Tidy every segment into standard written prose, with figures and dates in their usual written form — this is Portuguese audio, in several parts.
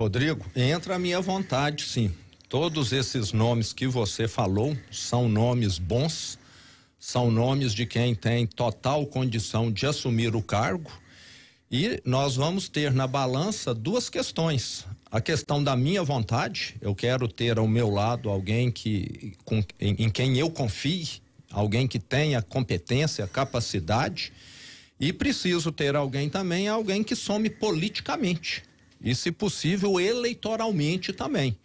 Rodrigo, entra a minha vontade, sim. Todos esses nomes que você falou são nomes bons, são nomes de quem tem total condição de assumir o cargo, e nós vamos ter na balança duas questões. A questão da minha vontade, eu quero ter ao meu lado alguém em quem eu confie, alguém que tenha competência, capacidade, e preciso ter alguém que some politicamente e, se possível, eleitoralmente também.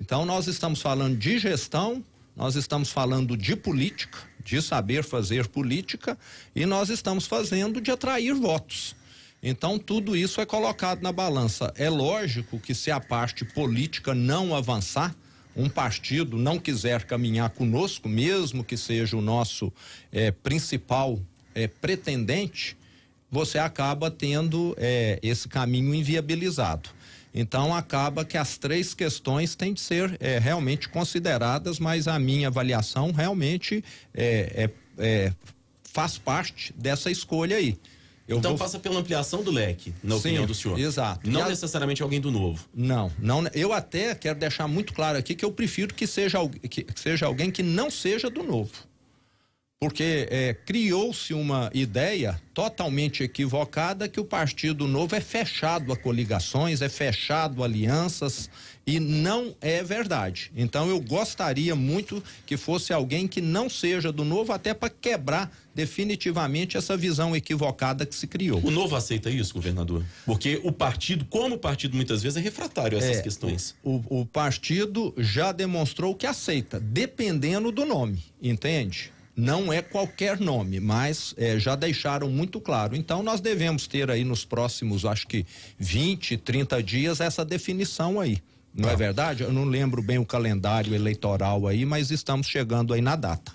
Então, nós estamos falando de gestão, nós estamos falando de política, de saber fazer política, e nós estamos fazendo de atrair votos. Então, tudo isso é colocado na balança. É lógico que, se a parte política não avançar, um partido não quiser caminhar conosco, mesmo que seja o nosso principal pretendente, você acaba tendo esse caminho inviabilizado. Então, acaba que as três questões têm de ser realmente consideradas, mas a minha avaliação realmente faz parte dessa escolha aí. Passa pela ampliação do leque, na opinião do senhor. Exato. Não necessariamente alguém do Novo. Não. Eu até quero deixar muito claro aqui que eu prefiro que seja alguém que não seja do Novo. Porque criou-se uma ideia totalmente equivocada que o Partido Novo é fechado a coligações, é fechado a alianças, e não é verdade. Então, eu gostaria muito que fosse alguém que não seja do Novo, até para quebrar definitivamente essa visão equivocada que se criou. O Novo aceita isso, governador? Porque o partido, como o partido muitas vezes, é refratário a essas questões. O partido já demonstrou que aceita, dependendo do nome, entende? Não é qualquer nome, mas já deixaram muito claro. Então, nós devemos ter aí nos próximos, acho que 20, 30 dias, essa definição aí. Não é verdade? Eu não lembro bem o calendário eleitoral aí, mas estamos chegando aí na data.